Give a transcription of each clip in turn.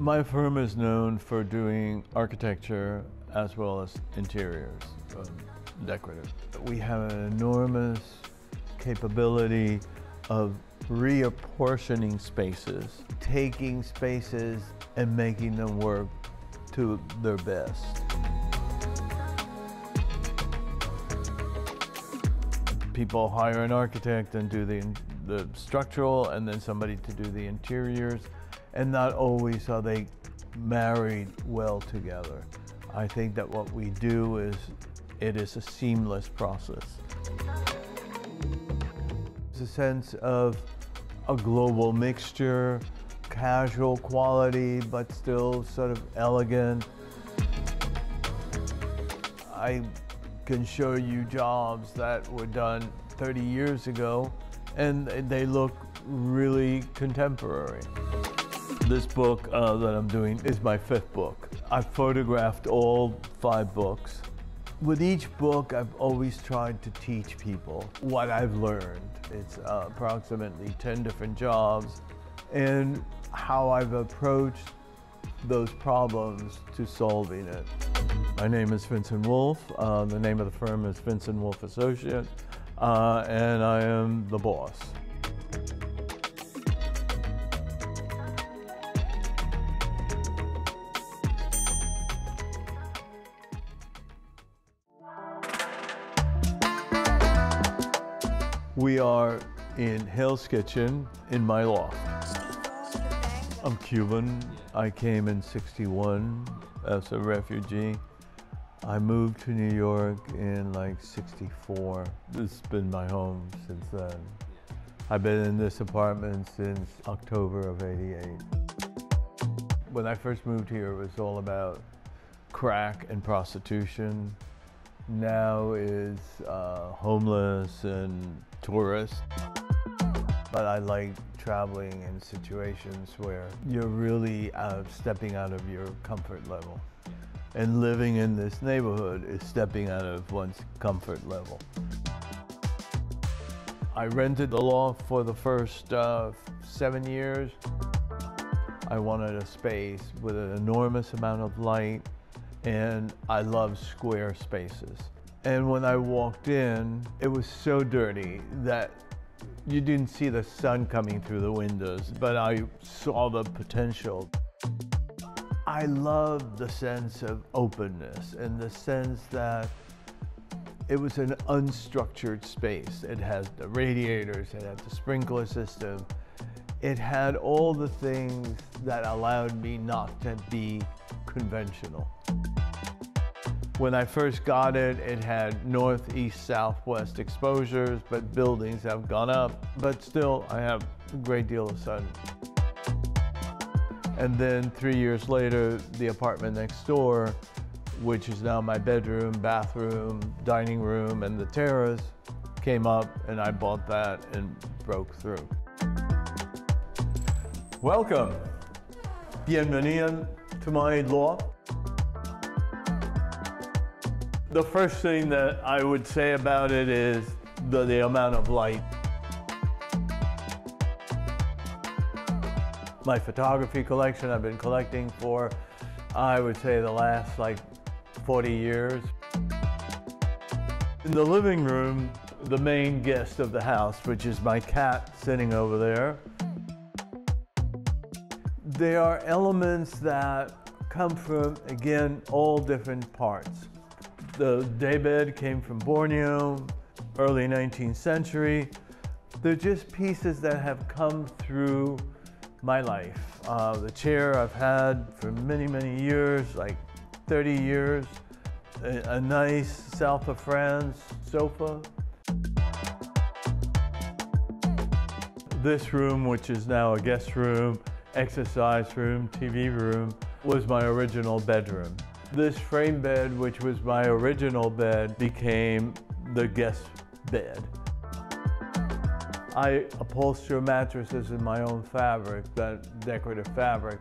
My firm is known for doing architecture as well as interiors, decorative. We have an enormous capability of reapportioning spaces, taking spaces and making them work to their best. People hire an architect and do the structural, and then somebody to do the interiors, and not always are they married well together. I think that what we do is, it is a seamless process. There's a sense of a global mixture, casual quality, but still sort of elegant. I can show you jobs that were done 30 years ago, and they look really contemporary. This book that I'm doing is my fifth book. I've photographed all five books. With each book, I've always tried to teach people what I've learned. It's approximately 10 different jobs, and how I've approached those problems to solving it. My name is Vicente Wolf. The name of the firm is Vicente Wolf Associate, and I am the boss. We are in Hell's Kitchen in my loft. I'm Cuban. I came in '61 as a refugee. I moved to New York in like '64. This has been my home since then. I've been in this apartment since October of '88. When I first moved here, it was all about crack and prostitution. Now is homeless and tourists. But I like traveling in situations where you're really stepping out of your comfort level. And living in this neighborhood is stepping out of one's comfort level. I rented the loft for the first 7 years. I wanted a space with an enormous amount of light, and I love square spaces. And when I walked in, it was so dirty that you didn't see the sun coming through the windows, but I saw the potential. I love the sense of openness and the sense that it was an unstructured space. It had the radiators, it had the sprinkler system. It had all the things that allowed me not to be conventional. When I first got it, it had northeast, southwest exposures, but buildings have gone up, but still I have a great deal of sun. And then 3 years later, the apartment next door, which is now my bedroom, bathroom, dining room, and the terrace, came up, and I bought that and broke through. Welcome. Bienvenido to my loft. The first thing that I would say about it is the amount of light. My photography collection I've been collecting for, I would say, the last like 40 years. In the living room, the main guest of the house, which is my cat sitting over there. There are elements that come from, again, all different parts. The daybed came from Borneo, early 19th century. They're just pieces that have come through my life. The chair I've had for many, many years, like 30 years, a nice South of France sofa. This room, which is now a guest room, exercise room, TV room, was my original bedroom. This frame bed, which was my original bed, became the guest bed. I upholster mattresses in my own fabric, that decorative fabric.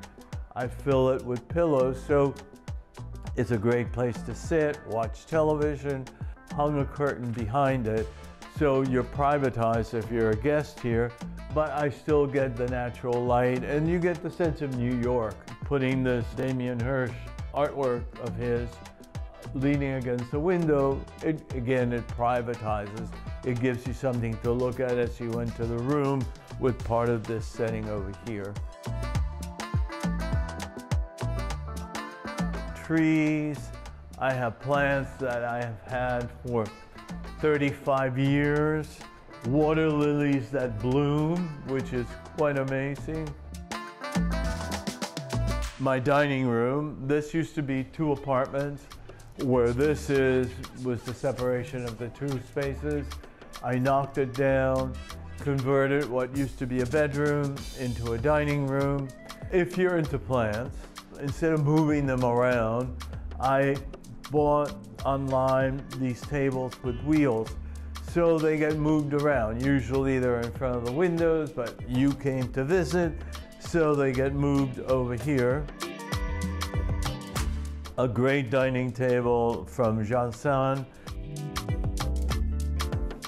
I fill it with pillows, so it's a great place to sit, watch television, hung a curtain behind it, so you're privatized if you're a guest here, but I still get the natural light, and you get the sense of New York. putting this Damien Hirst artwork of his leaning against the window. It privatizes. It gives you something to look at as you enter the room with part of this setting over here. Trees. I have plants that I have had for 35 years. Water lilies that bloom, which is quite amazing. My dining room. This used to be two apartments. Where this was the separation of the two spaces. I knocked it down, converted what used to be a bedroom into a dining room. If you're into plants, instead of moving them around, I bought online these tables with wheels, so they get moved around. Usually they're in front of the windows, but you came to visit, so they get moved over here. A great dining table from Jansan.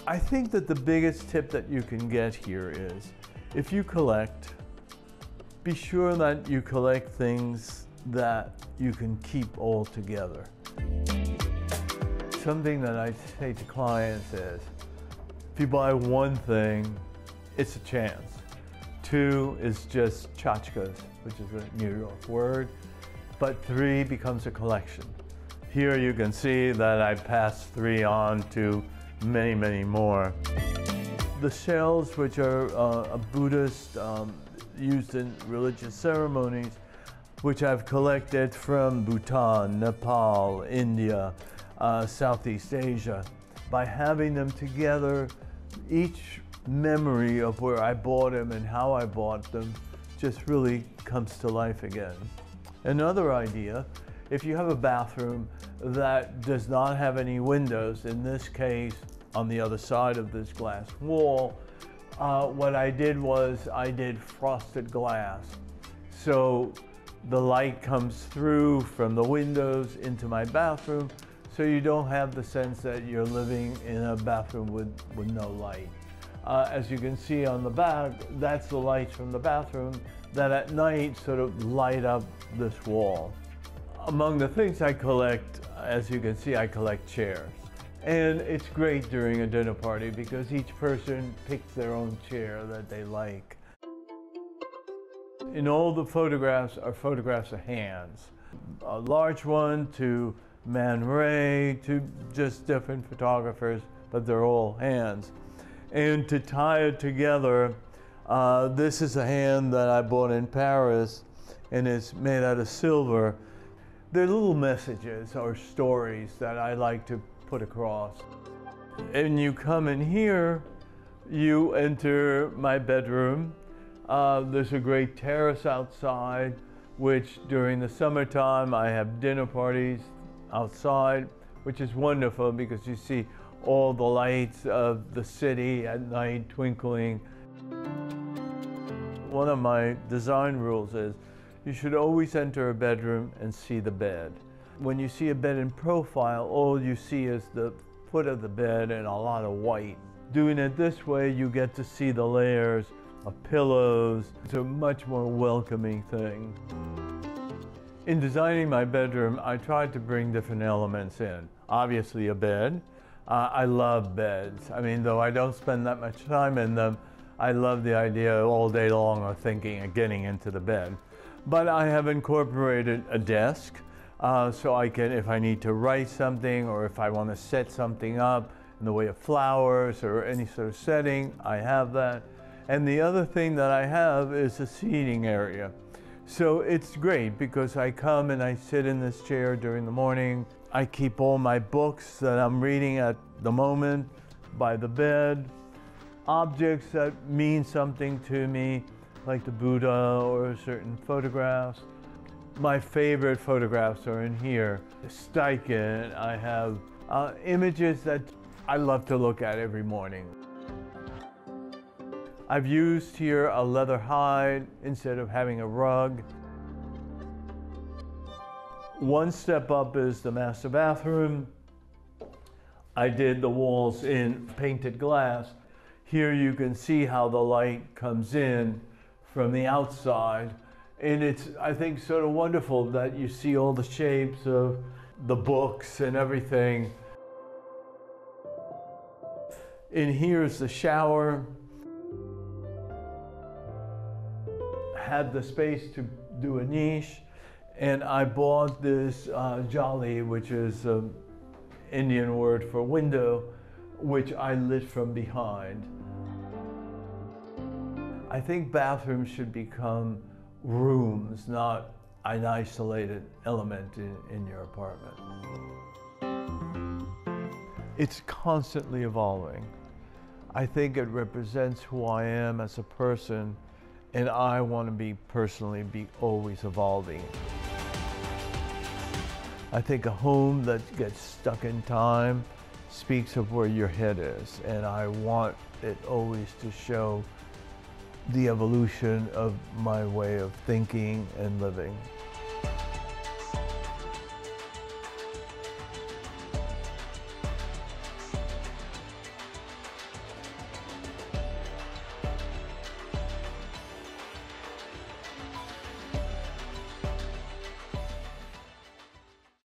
I think that the biggest tip that you can get here is, if you collect, be sure that you collect things that you can keep all together. Something that I say to clients is, if you buy one thing, it's a chance. Two is just tchotchkes, which is a New York word. But three becomes a collection. Here you can see that I passed three on to many, many more. The shells, which are a Buddhist, used in religious ceremonies, which I've collected from Bhutan, Nepal, India, Southeast Asia. By having them together, each memory of where I bought them and how I bought them just really comes to life again. Another idea, if you have a bathroom that does not have any windows, in this case, on the other side of this glass wall, what I did was I did frosted glass. So the light comes through from the windows into my bathroom, so you don't have the sense that you're living in a bathroom with no light. As you can see on the back, that's the lights from the bathroom that at night sort of light up this wall. Among the things I collect, as you can see, I collect chairs. And it's great during a dinner party because each person picks their own chair that they like. In all the photographs are photographs of hands. A large one to Man Ray, to just different photographers, but they're all hands. And to tie it together, this is a hand that I bought in Paris, and it's made out of silver. They're little messages or stories that I like to put across. And you come in here, you enter my bedroom. There's a great terrace outside, which during the summertime I have dinner parties outside, which is wonderful because you see all the lights of the city at night twinkling. One of my design rules is you should always enter a bedroom and see the bed. When you see a bed in profile, all you see is the foot of the bed and a lot of white. Doing it this way, you get to see the layers of pillows. It's a much more welcoming thing. In designing my bedroom, I tried to bring different elements in. Obviously a bed. I love beds. I mean, though I don't spend that much time in them, I love the idea all day long of thinking and getting into the bed. But I have incorporated a desk, so I can, if I need to write something or if I want to set something up in the way of flowers or any sort of setting, I have that. And the other thing that I have is a seating area. So it's great because I come and I sit in this chair during the morning. I keep all my books that I'm reading at the moment by the bed. Objects that mean something to me, like the Buddha or certain photographs. My favorite photographs are in here. Steichen, I have images that I love to look at every morning. I've used here a leather hide instead of having a rug. One step up is the master bathroom. I did the walls in painted glass. Here you can see how the light comes in from the outside And it's, I think, sort of wonderful that you see all the shapes of the books and everything. And here's the shower. Had the space to do a niche, and I bought this jali, which is an Indian word for window, which I lit from behind. I think bathrooms should become rooms, not an isolated element in your apartment. It's constantly evolving. I think it represents who I am as a person, and I want to personally be always evolving. I think a home that gets stuck in time speaks of where your head is, and I want it always to show the evolution of my way of thinking and living.